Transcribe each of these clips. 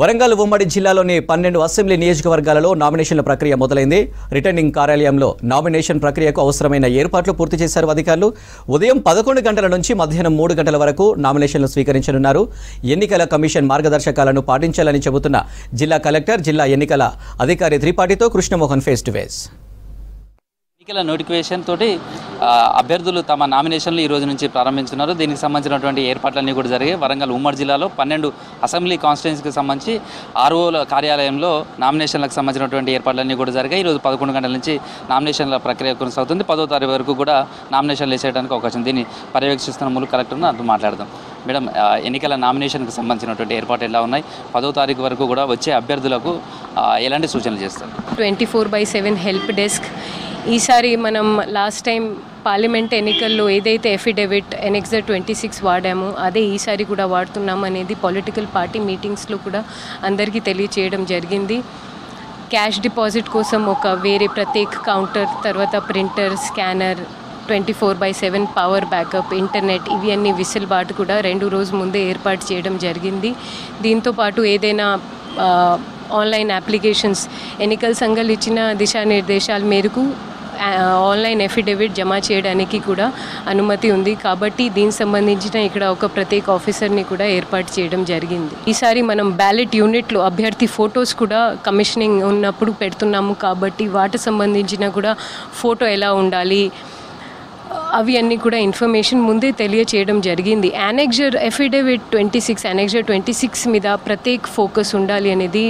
వరంగల్ ఉమ్మడి జిల్లాలోని 12 అసెంబ్లీ నియోజకవర్గాలలో నామినేషన్ల ప్రక్రియ మొదలైంది. రిటర్నింగ్ కార్యాలయంలో నామినేషన్ ప్రక్రియకు అవసరమైన ఏర్పాట్లు పూర్తి చేశారు అధికారులు. ఉదయం 11 గంటల నుంచి మధ్యాహ్నం 3 గంటల వరకు నామినేషన్లు స్వీకరించనున్నారు. ఎన్నికల కమిషన్ మార్గదర్శకాలను పాటించాలని చెబుతున్న జిల్లా కలెక్టర్ జిల్లా ఎన్నికల అధికారి త్రిపాఠితో కృష్ణమోహన్ ఫేస్ టు ఫేస్. ఎన్నికల నోటిఫికేషన్ తోటి అభ్యర్థులు తమ నామినేషన్లు ఈ రోజు నుంచి ప్రారంభించున్నారు. దీనికి సంబంధించినటువంటి ఏర్పాట్లన్నీ కూడా జరిగాయి. వరంగల్ ఉమ్మడి జిల్లాలో 12 అసెంబ్లీ కాన్స్టిట్యున్సీకి సంబంధించి ఆర్ఓల కార్యాలయంలో నామినేషన్లకు సంబంధించినటువంటి ఏర్పాట్లన్నీ కూడా జరిగాయి. ఈరోజు 11 గంటల నుంచి నామినేషన్ల ప్రక్రియ కొనసాగుతుంది. 10వ తారీఖు వరకు కూడా నామినేషన్లు వేసేయడానికి అవకాశం. దీన్ని పర్యవేక్షిస్తున్న ములు కలెక్టర్ను అటు మాట్లాడదాం. మేడం, ఎన్నికల నామినేషన్కి సంబంధించినటువంటి ఏర్పాట్లు ఎలా ఉన్నాయి? 10వ తారీఖు వరకు కూడా వచ్చే అభ్యర్థులకు ఎలాంటి సూచనలు చేస్తారు? 24/7 హెల్ప్ డెస్క్. ఈసారి మనం లాస్ట్ టైం పార్లమెంట్ ఎన్నికల్లో ఏదైతే ఎఫిడవిట్ NX-26 వాడామో అదే ఈసారి కూడా వాడుతున్నాము అనేది పొలిటికల్ పార్టీ మీటింగ్స్లో కూడా అందరికీ తెలియచేయడం జరిగింది. క్యాష్ డిపాజిట్ కోసం ఒక వేరే ప్రత్యేక కౌంటర్, తర్వాత printer, scanner, 24/7 power backup, internet, ఇవి అన్నీ విసులుబాటు కూడా 2 రోజుల ముందే ఏర్పాటు చేయడం జరిగింది. దీంతోపాటు ఏదైనా ఆన్లైన్ అప్లికేషన్స్ ఎన్నికల సంఘాలు ఇచ్చిన దిశానిర్దేశాల మేరకు ఆన్లైన్ ఎఫిడవిట్ జమ చేయడానికి కూడా అనుమతి ఉంది. కాబట్టి దీనికి సంబంధించిన ఇక్కడ ఒక ప్రత్యేక ఆఫీసర్ని కూడా ఏర్పాటు చేయడం జరిగింది. ఈసారి మనం బ్యాలెట్ యూనిట్లో అభ్యర్థి ఫొటోస్ కూడా కమిషనింగ్ ఉన్నప్పుడు పెడుతున్నాము. కాబట్టి వాటి సంబంధించిన కూడా ఫోటో ఎలా ఉండాలి అవి అన్నీ కూడా ఇన్ఫర్మేషన్ ముందే తెలియచేయడం జరిగింది. యానెక్జర్ ఎఫిడవిట్ 26 మీద ప్రత్యేక ఫోకస్ ఉండాలి అనేది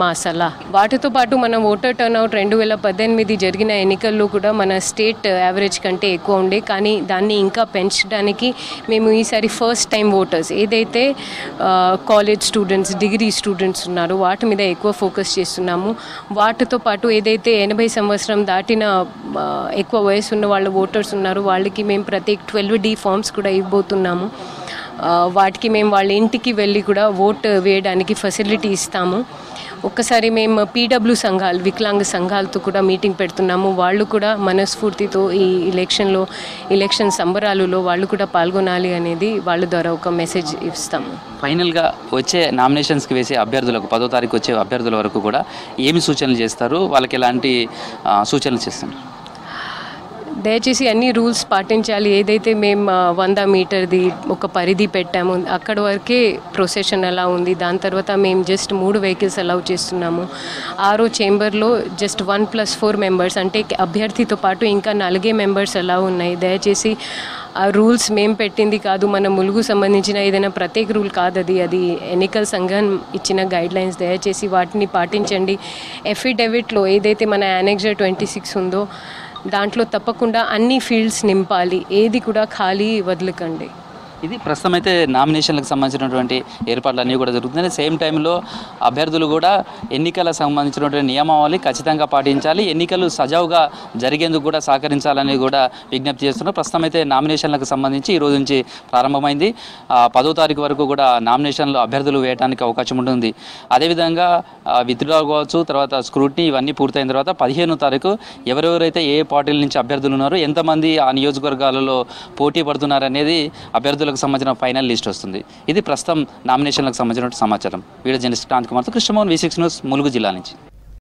మా సలహా. వాటితో పాటు మనం ఓటర్ టర్న్అవుట్ 2018 జరిగిన ఎన్నికల్లో కూడా మన స్టేట్ యావరేజ్ కంటే ఎక్కువ ఉండే, కానీ దాన్ని ఇంకా పెంచడానికి మేము ఈసారి ఫస్ట్ టైం ఓటర్స్ ఏదైతే కాలేజ్ స్టూడెంట్స్, డిగ్రీ స్టూడెంట్స్ ఉన్నారో వాటి మీద ఎక్కువ ఫోకస్ చేస్తున్నాము. వాటితో పాటు ఏదైతే 80 సంవత్సరం దాటిన ఎక్కువ వయసు ఉన్న వాళ్ళ ఓటర్స్ ఉన్నారో వాళ్ళకి మేము ప్రత్యేక 12D ఫామ్స్ కూడా ఇవ్వబోతున్నాము. వాటికి మేము వాళ్ళ ఇంటికి వెళ్ళి కూడా ఓటు వేయడానికి ఫెసిలిటీ ఇస్తాము. ఒక్కసారి మేము PW సంఘాలు, వికలాంగ సంఘాలతో కూడా మీటింగ్ పెడుతున్నాము. వాళ్ళు కూడా మనస్ఫూర్తితో ఈ ఎలక్షన్ సంబరాలలో వాళ్ళు కూడా పాల్గొనాలి అనేది వాళ్ళ ద్వారా ఒక మెసేజ్ ఇస్తాము. ఫైనల్గా వచ్చే నామినేషన్స్కి వేసే అభ్యర్థులకు 10వ తారీఖు వచ్చే అభ్యర్థుల వరకు కూడా ఏమి సూచనలు చేస్తారు? వాళ్ళకి ఎలాంటి సూచనలు చేస్తారు? దయచేసి అన్ని రూల్స్ పాటించాలి. ఏదైతే మేము 100 మీటర్ది ఒక పరిధి పెట్టాము అక్కడ వరకే ప్రొసెషన్ అలా ఉంది. దాని తర్వాత మేము జస్ట్ 3 వెహికల్స్ అలౌ చేస్తున్నాము. 6వ ఛేంబర్లో జస్ట్ 1+4 మెంబర్స్ అంటే అభ్యర్థితో పాటు ఇంకా 4 మెంబర్స్ అలా ఉన్నాయి. దయచేసి ఆ రూల్స్ మేము పెట్టింది కాదు, మన ములుగు సంబంధించిన ఏదైనా ప్రత్యేక రూల్ కాదు, అది ఎన్నికల సంఘం ఇచ్చిన గైడ్లైన్స్. దయచేసి వాటిని పాటించండి. ఎఫిడవిట్లో ఏదైతే మన యానెక్జర్ 26 ఉందో దాంట్లో తప్పకుండా అన్ని ఫీల్డ్స్ నింపాలి, ఏది కూడా ఖాళీ వదలకండి. ఇది ప్రస్తుతం అయితే నామినేషన్లకు సంబంధించినటువంటి ఏర్పాట్లు అన్నీ కూడా జరుగుతున్నాయి. సేమ్ టైంలో అభ్యర్థులు కూడా ఎన్నికలకు సంబంధించినటువంటి నియమావళి ఖచ్చితంగా పాటించాలి, ఎన్నికలు సజావుగా జరిగేందుకు కూడా సహకరించాలని కూడా విజ్ఞప్తి చేస్తున్నారు. ప్రస్తుతం అయితే నామినేషన్లకు సంబంధించి ఈ రోజు నుంచి ప్రారంభమైంది. 10వ తారీఖు వరకు కూడా నామినేషన్లు అభ్యర్థులు వేయడానికి అవకాశం ఉంటుంది. అదేవిధంగా విత్డ్రా కావచ్చు, తర్వాత స్క్రూటినీ, ఇవన్నీ పూర్తయిన తర్వాత 15వ తారీఖు ఎవరెవరైతే ఏ పార్టీల నుంచి అభ్యర్థులు ఉన్నారో, ఎంతమంది ఆ నియోజకవర్గాలలో పోటీ పడుతున్నారనేది అభ్యర్థులకు సంబంధించిన ఫైనల్ లిస్ట్ వస్తుంది. ఇది ప్రస్తుతం నామినేషన్లకు సంబంధించిన సమాచారం. వీడియో జర్నలిస్ట్ కాంత్ కుమార్తో కృష్ణమోహన్, V6 న్యూస్, ములుగు జిల్లా నుంచి.